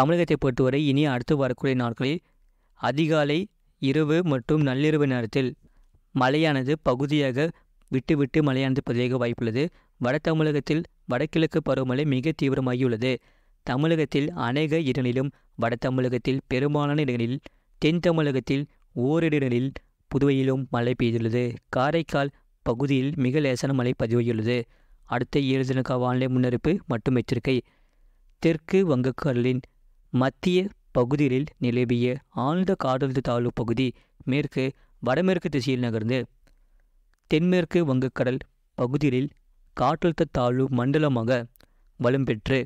தமிழகத்தை பொறுத்தவரை இனி அடுத்து வரக்கூடிய நாட்களில் அதிகாலை இரவு மற்றும் நள்ளிரவு நேரத்தில் மழையானது பகுதியாக விட்டுவிட்டு மழையானது பதிவாக வாய்ப்புள்ளது. வட தமிழகத்தில் வடகிழக்கு பருவமழை மிக தீவிரமாகியுள்ளது. தமிழகத்தில் அநேக இடங்களிலும் வட தமிழகத்தில் பெரும்பாலான இடங்களில் தென் தமிழகத்தில் ஓரிரு இடங்களில் புதுவையிலும் மழை பெய்துள்ளது. காரைக்கால் பகுதியில் மிக லேசான மழை பதிவாகியுள்ளது. அடுத்த 7 தினக்க வானிலை முன்னறிப்பு மற்றும் எச்சரிக்கை. தெற்கு வங்கக்கடலின் மத்திய பகுதிகளில் நிலவிய ஆழ்ந்த காற்றழுத்த தாழ்வு பகுதி மேற்கு வடமேற்கு திசையில் நகர்ந்து தென்மேற்கு வங்கக்கடல் பகுதிகளில் காற்றழுத்த தாழ்வு மண்டலமாக வலம் பெற்று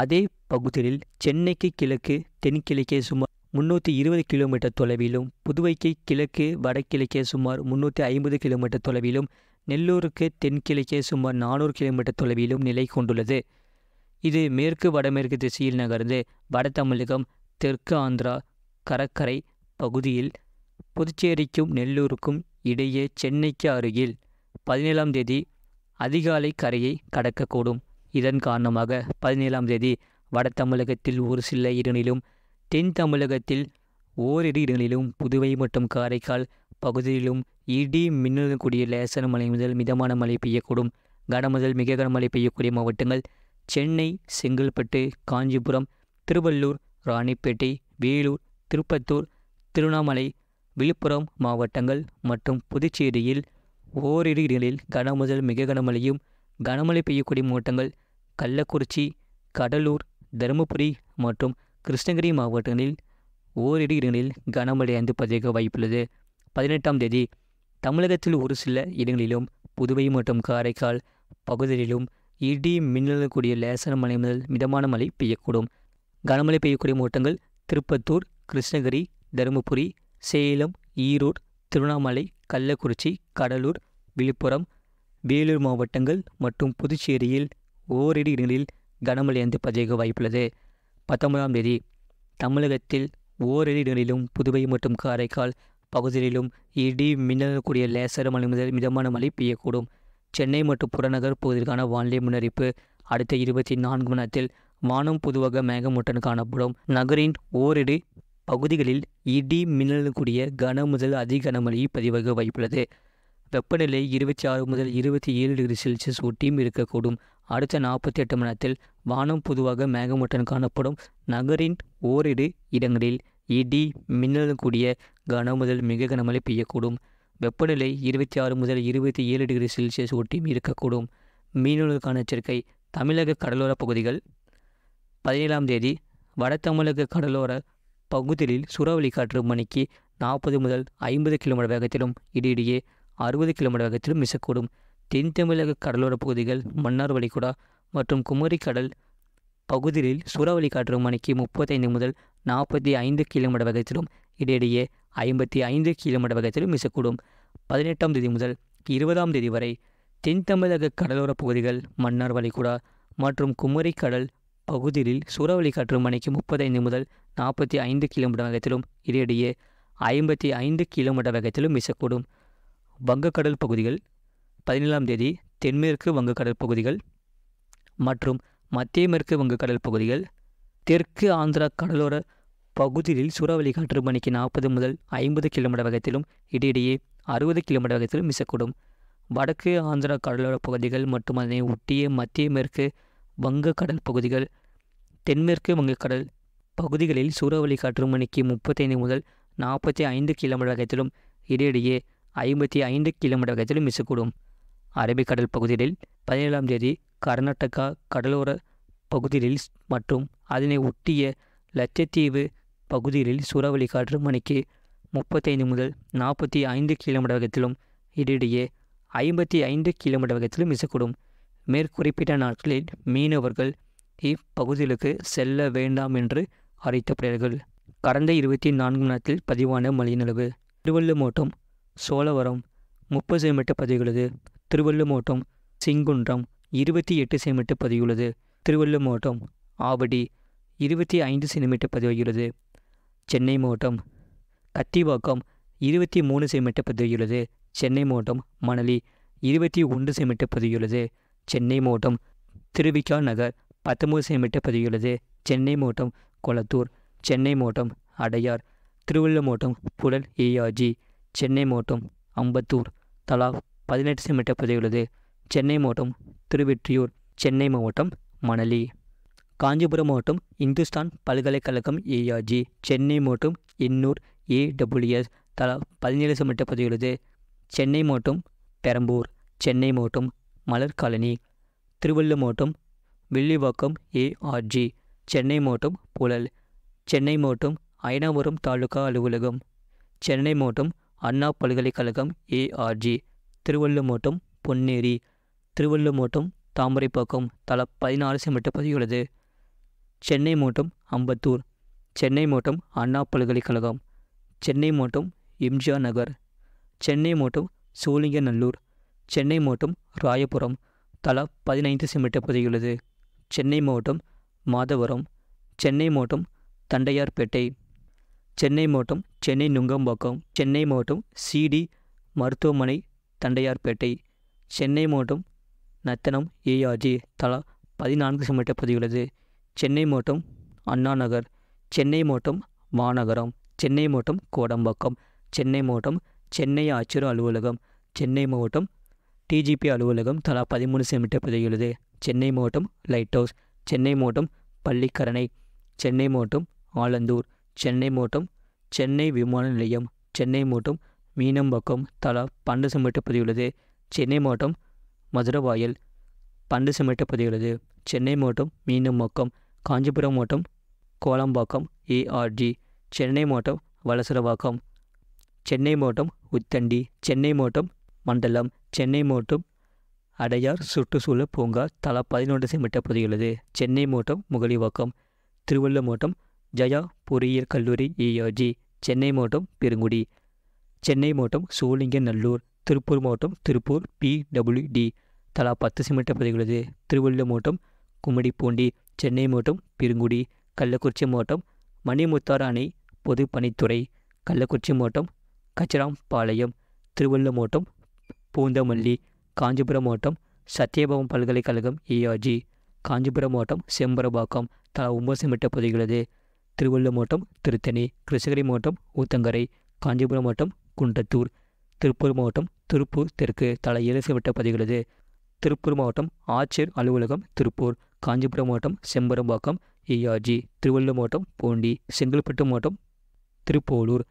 அதே பகுதியில் சென்னைக்கு கிழக்கு தென்கிழக்கே சுமார் 320 கிலோமீட்டர் தொலைவிலும், புதுவைக்கு கிழக்கு வடகிழக்கே சுமார் 350 கிலோமீட்டர் தொலைவிலும், நெல்லூருக்கு தென்கிழக்கே சுமார் 400 கிலோமீட்டர் தொலைவிலும் நிலை கொண்டுள்ளது. இது மேற்கு வடமேற்கு திசையில் நகர்ந்து வட தமிழகம், தெற்கு ஆந்திரா கடற்கரை பகுதியில் புதுச்சேரிக்கும் நெல்லூருக்கும் இடையே சென்னைக்கு அருகில் 17ஆம் தேதி அதிகாலை கரையை கடக்கக்கூடும். இதன் காரணமாக 17ஆம் தேதி வட தமிழகத்தில் ஒரு சில இடங்களிலும் தென் தமிழகத்தில் ஓரிரு இடங்களிலும் புதுவை மற்றும் காரைக்கால் பகுதியிலும் இடி மின்னலுடன் கூடிய லேசான மழை முதல் மிதமான மழை பெய்யக்கூடும். கனமுதல் மிக கனமழை பெய்யக்கூடிய மாவட்டங்கள் சென்னை, செங்கல்பட்டு, காஞ்சிபுரம், திருவள்ளூர், ராணிப்பேட்டை, வேலூர், திருப்பத்தூர், திருவண்ணாமலை, விழுப்புரம் மாவட்டங்கள் மற்றும் புதுச்சேரியில் ஓரிரு இடங்களில் கனமுதல் மிக கனமழையும், கனமழை பெய்யக்கூடிய மாவட்டங்கள் கள்ளக்குறிச்சி, கடலூர், தருமபுரி மற்றும் கிருஷ்ணகிரி மாவட்டங்களில் ஓரிரு இடங்களில் கனமழை பதிவாக வாய்ப்புள்ளது. 18ஆம் தேதி தமிழகத்தில் ஒரு சில இடங்களிலும் புதுவை மற்றும் காரைக்கால் பகுதிகளிலும் இடி மின்னலுடன் கூடிய லேசான மழை முதல் மிதமான மழை பெய்யக்கூடும். கனமழை பெய்யக்கூடிய மாவட்டங்கள் திருப்பத்தூர், கிருஷ்ணகிரி, தருமபுரி, சேலம், ஈரோடு, திருவண்ணாமலை, கள்ளக்குறிச்சி, கடலூர், விழுப்புரம், வேலூர் மாவட்டங்கள் மற்றும் புதுச்சேரியில் ஓரிரு இடங்களில் கனமழை பதிவாக வாய்ப்புள்ளது. 19ஆம் தேதி தமிழகத்தில் ஓரிரு இடங்களிலும் புதுவை மற்றும் காரைக்கால் பகுதிகளிலும் இடி மின்னலுடன் கூடிய லேசான மழை முதல் மிதமான மழை பெய்யக்கூடும். சென்னை மற்றும் புறநகர் பகுதிக்கான வானிலை முன்னறிப்பு. அடுத்த 24 மணி நேரத்தில் வானம் பொதுவாக மேகமூட்டன் காணப்படும். நகரின் ஓரிரு பகுதிகளில் இடி மின்னலுடன் கூடிய கன முதல் அதி கனமழை பதிவாக வாய்ப்புள்ளது. வெப்பநிலை 26 முதல் 27 டிகிரி செல்சியஸ் ஒட்டியும் இருக்கக்கூடும். அடுத்த 48 மணி நேரத்தில் வானம் பொதுவாக மேகமூட்டன் காணப்படும். நகரின் ஓரிரு இடங்களில் இடி மின்னலுடன் கூடிய கன முதல் மிக கனமழை பெய்யக்கூடும். வெப்பநிலை 26 முதல் 27 டிகிரி செல்சியஸ் ஒட்டியும் இருக்கக்கூடும். மீனவர்களுக்கான எச்சரிக்கை. தமிழக கடலோர பகுதிகள் 17ஆம் தேதி வட தமிழக கடலோர பகுதிகளில் சூறாவளி காற்று மணிக்கு 40 முதல் 50 கிலோமீட்டர் வேகத்திலும் இடையிடையே 60 கிலோமீட்டர் வேகத்திலும் வீசக்கூடும். தென் தமிழக கடலோர பகுதிகள் மன்னார் வளைகுடா மற்றும் குமரி கடல் பகுதிகளில் சூறாவளி காற்று மணிக்கு 35 முதல் 45 கிலோமீட்டர் வேகத்திலும் இடையிடையே 55 கிலோமீட்டர் வேகத்திலும் வீசக்கூடும். 18ஆம் தேதி முதல் 20ஆம் தேதி வரை தென் தமிழக கடலோர பகுதிகள் மன்னார் வளைகுடா மற்றும் குமரி கடல் பகுதியில் சூறாவளி காற்று மணிக்கு 35 முதல் 45 கிலோமீட்டர் வேகத்திலும் இடையிடையே 55 கிலோமீட்டர் வேகத்திலும் வீசக்கூடும். வங்கக்கடல் பகுதிகள் 17ஆம் தேதி தென்மேற்கு வங்கக்கடல் பகுதிகள் மற்றும் மத்திய மேற்கு வங்கக்கடல் பகுதிகள், தெற்கு ஆந்திரா கடலோர பகுதியில் சூறாவளி காற்று மணிக்கு 40 முதல் 50 கிலோமீட்டர் வேகத்திலும் இடையிடையே 60 கிலோமீட்டர் வேகத்திலும் வீசக்கூடும். வடக்கு ஆந்திரா கடலோர பகுதிகள் மற்றும் அதனை ஒட்டிய மத்திய மேற்கு வங்கக்கடல் பகுதிகள், தென்மேற்கு வங்கக்கடல் பகுதிகளில் சூறாவளி காற்று மணிக்கு 35 முதல் 45 கிலோமீட்டர் வேகத்திலும் இடையிடையே 55 கிலோமீட்டர் வேகத்திலும் வீசக்கூடும். அரபிக்கடல் பகுதிகளில் 17ஆம் தேதி கர்நாடகா கடலோர பகுதிகளில் மற்றும் அதனை ஒட்டிய லட்சத்தீவு பகுதிகளில் சூறாவளி காற்று மணிக்கு 35 முதல் 45 கிலோமீட்டர் வேகத்திலும் இடையிடையே 55 கிலோமீட்டர் வேகத்திலும் வீசக்கூடும். மேற்குறிப்பிட்ட நாட்களில் மீனவர்கள் இப்பகுதிகளுக்கு செல்ல வேண்டாம் என்று அறிவித்தப்படுகிறார்கள். கடந்த 24 மணி நேரத்தில் பதிவான மழையின் அளவு. திருவள்ளூர் மாவட்டம் சோழவரம் 30 சென்டிமீட்டர் பதிவுள்ளது. திருவள்ளூர் மாவட்டம் சிங்குன்றம் 28 சென்டிமீட்டர் பதிவுள்ளது. திருவள்ளூர் மாவட்டம் ஆவடி 25 சென்டிமீட்டர் பதிவாகியுள்ளது. சென்னை மாவட்டம் கத்திவாக்கம் 23 சென்டிமீட்டர் பதிவாகியுள்ளது. சென்னை மாவட்டம் மணலி 21 சென்டிமீட்டர் பதிவுள்ளது. சென்னை மாவட்டம் திருவிக்கா நகர் 19 சென்டிமீட்டர் பதிவுள்ளது. சென்னை மாவட்டம் கொளத்தூர், சென்னை மோட்டம் அடையார், திருவள்ளமோட்டம் புழல் ஏஆர்ஜி, சென்னை மோட்டம் அம்பத்தூர் தலா 18 மீட்டர் புதையுள்ளது. சென்னை மாவட்டம் திருவெற்றியூர், சென்னை மாவட்டம் மணலி. காஞ்சிபுரம் மாவட்டம் இந்துஸ்தான் பல்கலைக்கழகம் ஏஆர்ஜி, சென்னை மாவட்டம் எண்ணூர் ஏடபிள்யூஎஸ் தலா 17 மீட்டர் புதையுள்ளது. சென்னை மாவட்டம் பெரம்பூர், சென்னை மாவட்டம் மலர் காலனி. திருவள்ளூர் மாவட்டம் வில்லிவாக்கம் ஏஆர்ஜி, சென்னை மாவட்டம் புழல். சென்னை மாவட்டம் அயனாபுரம் தாலுகா அலுவலகம். சென்னை மாவட்டம் அண்ணா பல்கலைக்கழகம் ஏஆர்ஜி. திருவள்ளூர் மாவட்டம் பொன்னேரி. திருவள்ளூர் மாவட்டம் தாமரைப்பாக்கம் தலா 14 மீட்டர் பதிவுள்ளது. சென்னை மாவட்டம் அம்பத்தூர். சென்னை மாவட்டம் அண்ணா பல்கலைக்கழகம். சென்னை மாவட்டம் எம்ஜிஆர் நகர். சென்னை மாவட்டம் சோழிங்கநல்லூர். சென்னை மாவட்டம் ராயபுரம் தலா 15 மீட்டர் பதிவுள்ளது. சென்னை மாவட்டம் மாதவரம். சென்னை மாவட்டம் தண்டையார்பேட்டை. சென்னை மாவட்டம் சென்னை நுங்கம்பாக்கம். சென்னை மாவட்டம் சிடி மருத்துவமனை தண்டையார்பேட்டை. சென்னை மாவட்டம் நத்தனம் ஏஆர்ஜி தலா 14 மீட்டர் பதிவுள்ளது. சென்னை மாவட்டம் அண்ணா நகர். சென்னை மாவட்டம் மாநகரம். சென்னை மாவட்டம் கோடம்பாக்கம். சென்னை மாவட்டம் சென்னை ஆட்சியர் அலுவலகம். சென்னை மாவட்டம் டிஜிபி அலுவலகம் தலா 13 மீட்டர் பதிவுள்ளது. சென்னை மாவட்டம் லைட் ஹவுஸ். சென்னை மாவட்டம் பள்ளிக்கரணை. சென்னை மாவட்டம் ஆலந்தூர். சென்னை மாவட்டம் சென்னை விமான நிலையம். சென்னை மாவட்டம் மீனம்பாக்கம் தலா 12 மீட்டர் பதிவுள்ளது. சென்னை மாவட்டம் மதுரவாயல் 12 மீட்டர் பதிவுள்ளது. சென்னை மாவட்டம் மீனம்பாக்கம். காஞ்சிபுரம் மாவட்டம் கோலம்பாக்கம் ஏஆர்ஜி. சென்னை மாவட்டம் வலசரவாக்கம். சென்னை மாவட்டம் உத்தண்டி. சென்னை மாவட்டம் மண்டலம். சென்னை மாவட்டம் அடையார் சுற்றுச்சூழல் பூங்கா தலா 11 மீட்டர் பதிவுள்ளது. சென்னை மாவட்டம் முகலிவாக்கம். திருவள்ளூர் மாவட்டம் ஜயா பொறியியல் கல்லூரி ஏஆர்ஜி. சென்னை மாவட்டம் பெருங்குடி. சென்னை மாவட்டம் சோழிங்கநல்லூர். திருப்பூர் மாவட்டம் திருப்பூர் பிடபிள்யூடி தலா 10 மீட்டர் பதிவுள்ளது. திருவள்ளூர் மாவட்டம் கும்மிடிப்பூண்டி. சென்னை மாவட்டம் பெருங்குடி. கள்ளக்குறிச்சி மாவட்டம் மணிமுத்தாறு அணை பொதுப்பணித்துறை. கள்ளக்குறிச்சி மாவட்டம் கச்சராம்பாளையம். திருவள்ளூர் மாவட்டம் பூந்தமல்லி. காஞ்சிபுரம் மாவட்டம் சத்யபாவம் பல்கலைக்கழகம் ஏஆர்ஜி. காஞ்சிபுரம் மாவட்டம் செம்பரபாக்கம் தலா 9 மீட்டர் பதிவுள்ளது. திருவள்ளூர் மாவட்டம் திருத்தணி. கிருஷ்ணகிரி மாவட்டம் ஊத்தங்கரை. காஞ்சிபுரம் மாவட்டம் குன்றத்தூர். திருப்பூர் மாவட்டம் திருப்பூர் தெற்கு தலா 7 மீட்டர் பதிவுள்ளது. திருப்பூர் மாவட்டம் ஆட்சியர் அலுவலகம் திருப்பூர். காஞ்சிபுரம் மாவட்டம் செம்பரம்பாக்கம் ஏஆர்ஜி. திருவள்ளூர் மாவட்டம் பூண்டி. செங்கல்பட்டு மாவட்டம் திருப்போலூர்.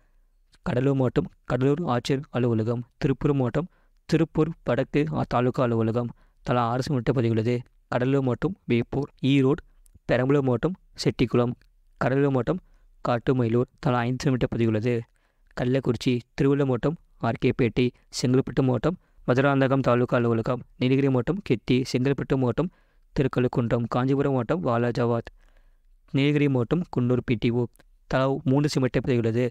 கடலூர் மாவட்டம் கடலூர் ஆட்சியர் அலுவலகம். திருப்பூர் மாவட்டம் திருப்பூர் வடக்கு தாலுகா அலுவலகம் தலா 6 மீட்டர் பதிவுள்ளது. கடலூர் மாவட்டம் வேப்பூர். ஈரோடு பெரம்பலூர் மாவட்டம் செட்டிக்குளம். கடலூர் மாவட்டம் காட்டுமயிலூர் தலா 5 மீட்டர் பதிவுள்ளது. கள்ளக்குறிச்சி. திருவள்ளூர் மாவட்டம் ஆர்கேபேட்டை. செங்கல்பட்டு மாவட்டம் மதுராந்தகம் தாலுகா அலுவலகம். நீலகிரி மாவட்டம் கெத்தி. செங்கல்பட்டு மாவட்டம் திருக்கழுக்குன்றம். காஞ்சிபுரம் மாவட்டம் வாலாஜாபாத். நீலகிரி மாவட்டம் குன்னூர் பிடிஓ தலா 3 மீட்டர் பதிவுள்ளது.